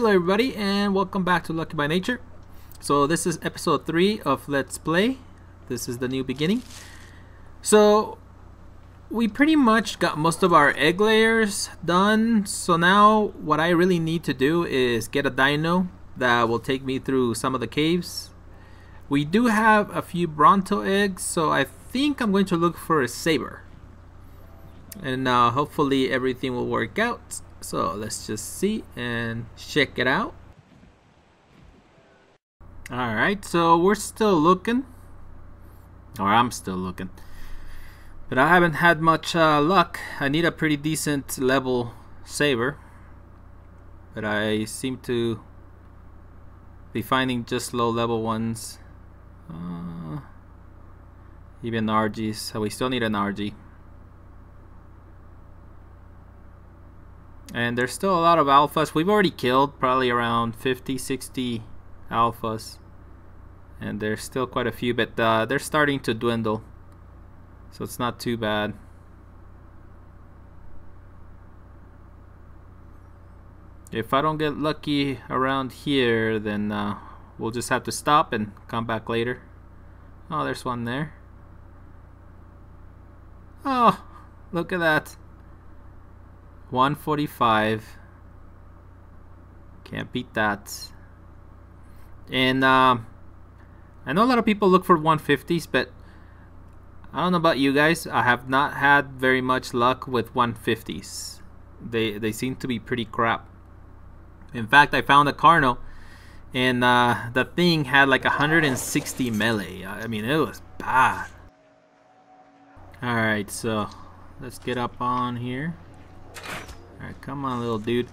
Hello everybody and welcome back to Lucky by Nature. So this is episode 3 of Let's Play. This is the new beginning. So we pretty much got most of our egg layers done. So now what I really need to do is get a dino that will take me through some of the caves. We do have a few Bronto eggs, so I think I'm going to look for a saber. And hopefully everything will work out. So let's just see and check it out. Alright, so we're still looking. Or I'm still looking. But I haven't had much luck. I need a pretty decent level saber. But I seem to be finding just low level ones. Even RGs. So we still need an RG. And there's still a lot of alphas. We've already killed probably around 50, 60 alphas. And there's still quite a few, but they're starting to dwindle. So it's not too bad. If I don't get lucky around here, then we'll just have to stop and come back later. Oh, there's one there. Oh, look at that. 145. Can't beat that. And I know a lot of people look for 150s, but I don't know about you guys. I have not had very much luck with 150s. They seem to be pretty crap. In fact, I found a Carno, and the thing had like 160 melee. I mean, it was bad. All right, so let's get up on here. Alright, come on little dude.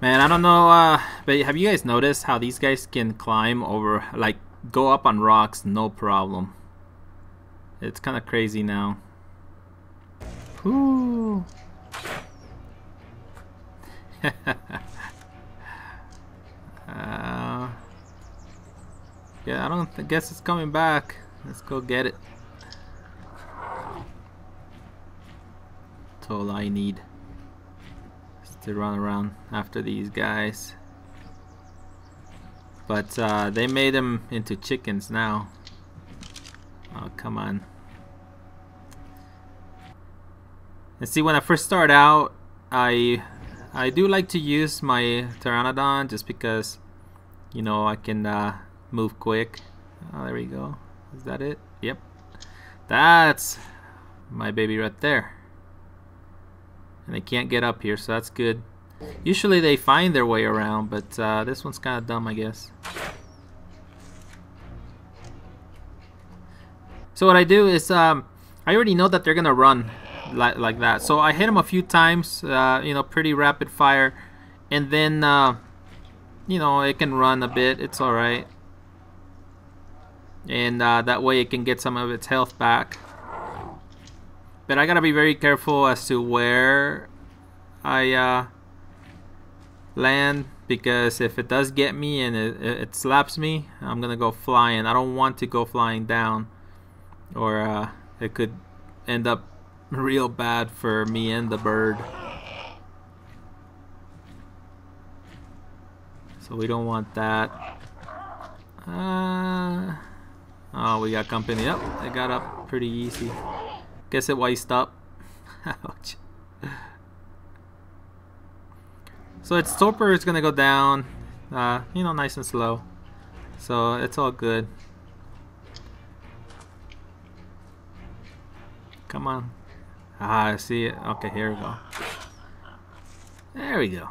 Man, I don't know, but have you guys noticed how these guys can climb over, like, go up on rocks, no problem? It's kind of crazy now. Ooh. Yeah, I don't guess it's coming back. Let's go get it. That's all I need. To run around after these guys, but they made them into chickens now. Oh, come on. And see, when I first start out, I do like to use my pteranodon just because, you know, I can move quick. Oh, there we go. Is that it? Yep, that's my baby right there. And they can't get up here, so that's good. Usually they find their way around, but this one's kind of dumb, I guess. So what I do is, I already know that they're gonna run like that. So I hit them a few times, you know, pretty rapid fire, and then, you know, it can run a bit. It's all right, and that way it can get some of its health back. But I gotta be very careful as to where I land, because if it does get me and it slaps me, I'm gonna go flying. I don't want to go flying down, or it could end up real bad for me and the bird. So we don't want that. Oh, we got company. Up. Yep, it got up pretty easy. Guess it wiced up. Ouch. So its torpor is gonna go down, you know, nice and slow. So it's all good. Come on. Ah, I see it. Okay, here we go. There we go.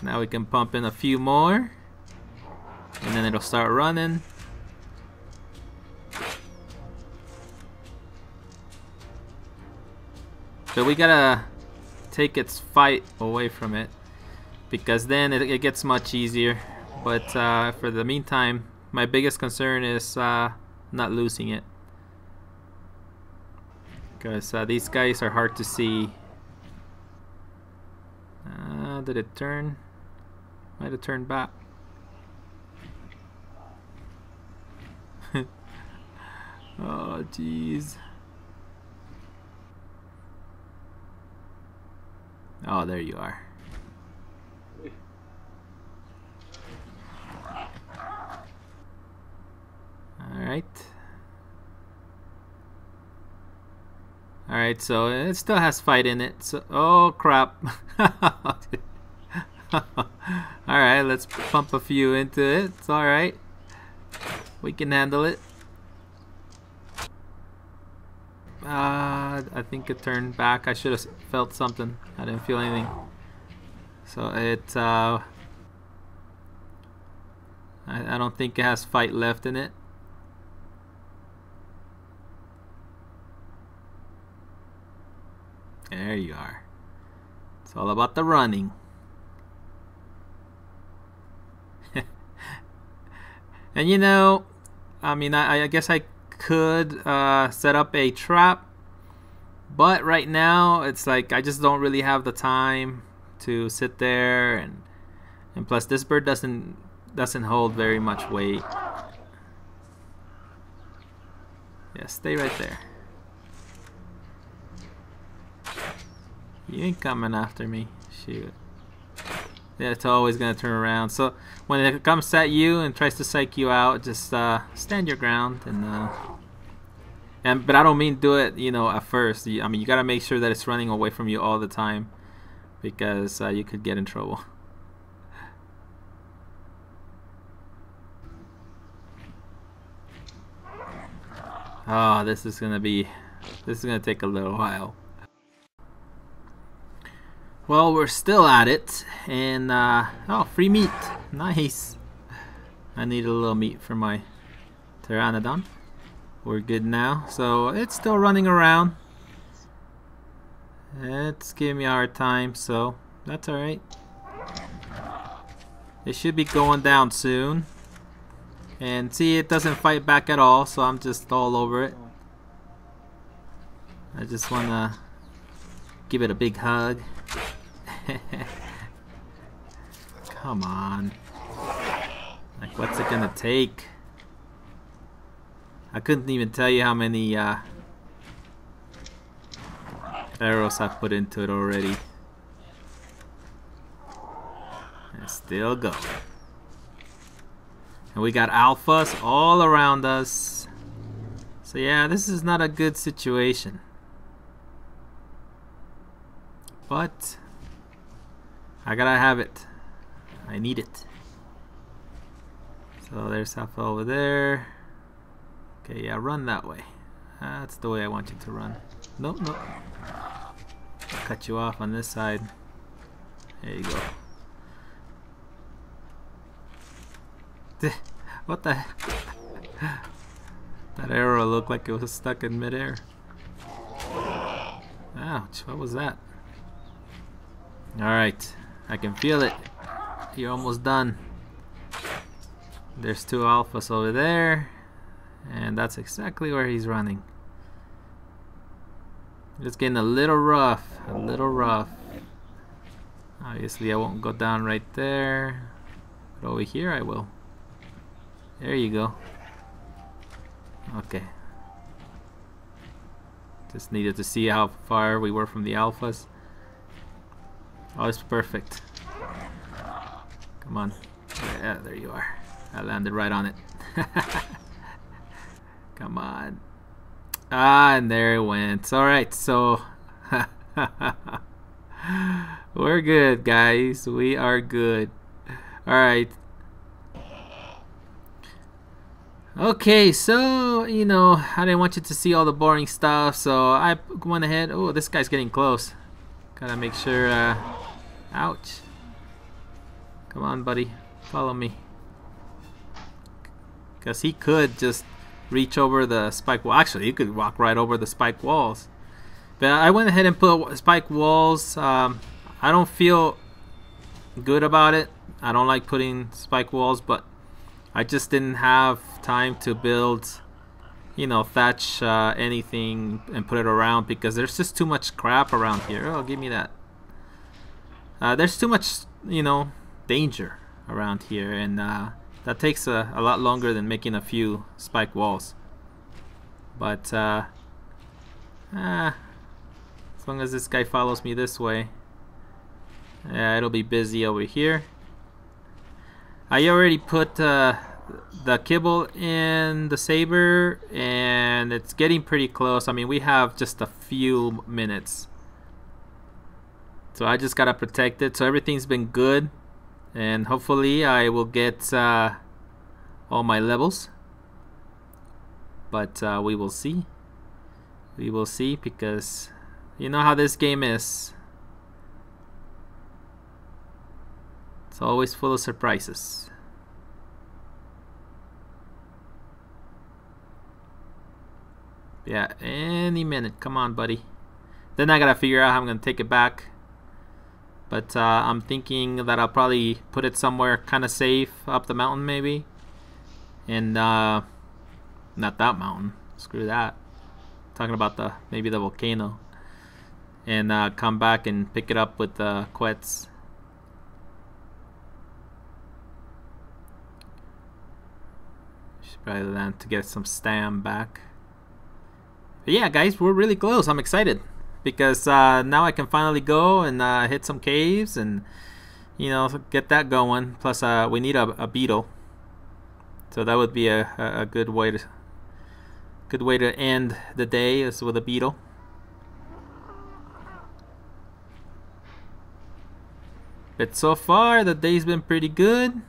Now we can pump in a few more, and then it'll start running. So we gotta take its fight away from it, because then it gets much easier. But for the meantime, my biggest concern is not losing it, because these guys are hard to see. Did it turn? Might have turned back. Oh jeez. Oh, there you are. right? Alright, so it still has fight in it. So, oh crap. Alright, let's pump a few into it. It's alright. We can handle it. I think it turned back. I should have felt something. I didn't feel anything. So it... I don't think it has fight left in it. There you are. It's all about the running. And you know, I mean, I guess I could set up a trap, but right now it's like I just don't really have the time to sit there, and plus this bird doesn't hold very much weight. Yeah, stay right there. You ain't coming after me. Shoot. Yeah, it's always gonna turn around. So when it comes at you and tries to psych you out, just stand your ground and but I don't mean do it, you know, at first. I mean, you gotta make sure that it's running away from you all the time, because you could get in trouble. Oh, this is gonna take a little while. Well, we're still at it, and oh, free meat, nice. I need a little meat for my pteranodon. We're good now, so it's still running around. It's giving me a hard time, so that's alright. It should be going down soon. And see, it doesn't fight back at all, so I'm just all over it. I just wanna give it a big hug. Come on. Like, what's it gonna take? I couldn't even tell you how many arrows I put into it already. And still go. And we got alphas all around us. So yeah, this is not a good situation. But I gotta have it. I need it. So there's Alpha over there. Okay, yeah, run that way. That's the way I want you to run. Nope, nope. Cut you off on this side. There you go. What the? That arrow looked like it was stuck in midair. Ouch! What was that? All right. I can feel it. You're almost done. There's two alphas over there, and that's exactly where he's running. It's getting a little rough, a little rough. Obviously I won't go down right there, but over here I will. There you go. Okay. Just needed to see how far we were from the alphas. Oh, it's perfect. Come on. Yeah, there you are. I landed right on it. Come on. Ah, and there it went. Alright, so... We're good, guys. We are good. Alright. Okay, so, you know, I didn't want you to see all the boring stuff, so I went ahead... Oh, this guy's getting close. Gotta make sure... Ouch. Come on, buddy. Follow me. Because he could just reach over the spike wall. Actually, you could walk right over the spike walls. But I went ahead and put spike walls. I don't feel good about it. I don't like putting spike walls, but I just didn't have time to build, you know, thatch anything and put it around, because there's just too much crap around here. Oh, give me that. There's too much, you know, danger around here, and that takes a lot longer than making a few spike walls. But as long as this guy follows me this way, it'll be busy over here. I already put the kibble and the saber, and it's getting pretty close. I mean, we have just a few minutes. So I just gotta protect it. So everything's been good, and hopefully I will get all my levels. But we will see. We will see, because you know how this game is. It's always full of surprises. Yeah, any minute. Come on, buddy. Then I gotta figure out how I'm gonna take it back. But I'm thinking that I'll probably put it somewhere kind of safe up the mountain, maybe. And not that mountain. Screw that. I'm talking about the maybe the volcano. And come back and pick it up with the Quetz. Should probably land to get some stam back. But yeah, guys, we're really close. I'm excited. Because now I can finally go and hit some caves and, you know, get that going. Plus, we need a beetle, so that would be a good way to end the day is with a beetle. But so far, the day's been pretty good.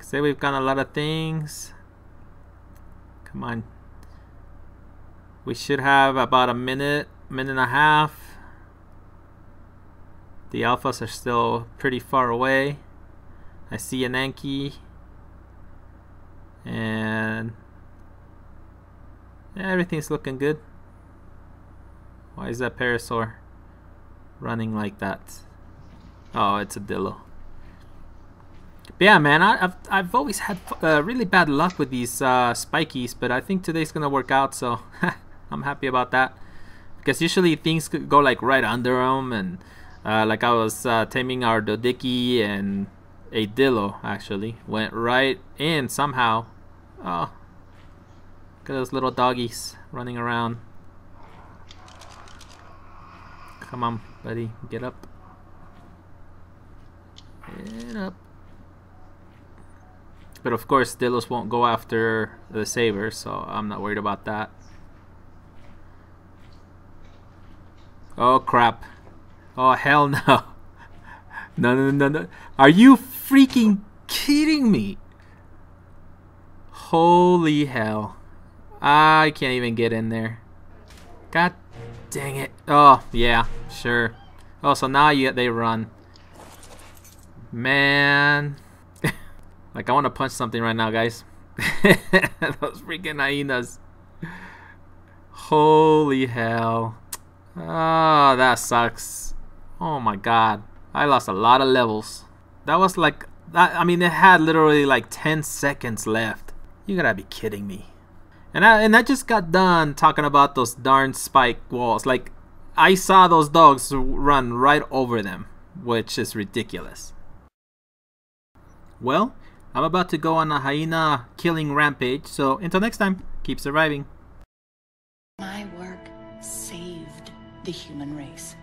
Say we've got a lot of things. Come on. We should have about a minute, minute and a half. The alphas are still pretty far away. I see an Anki. And everything's looking good. Why is that parasaur running like that? Oh, it's a Dillo. But yeah, man, I've always had really bad luck with these spikies, but I think today's gonna work out, so I'm happy about that, because usually things could go like right under them, and like I was taming our Dodiky, and a Dillo actually went right in somehow. Oh, look at those little doggies running around. Come on, buddy, get up. Get up. But of course, Dillos won't go after the saber, so I'm not worried about that. Oh crap. Oh hell no. No, no, no, no. Are you freaking kidding me? Holy hell. I can't even get in there. God dang it. Oh, yeah, sure. Oh, so now they run. Man. Like, I want to punch something right now, guys. Those freaking hyenas. Holy hell. Ah, oh, that sucks. Oh my god, I lost a lot of levels. That was like, I mean, it had literally like 10 seconds left. You gotta be kidding me. And I just got done talking about those darn spike walls. Like, I saw those dogs run right over them, which is ridiculous. Well, I'm about to go on a hyena killing rampage, so until next time, keep surviving. My work saved the human race.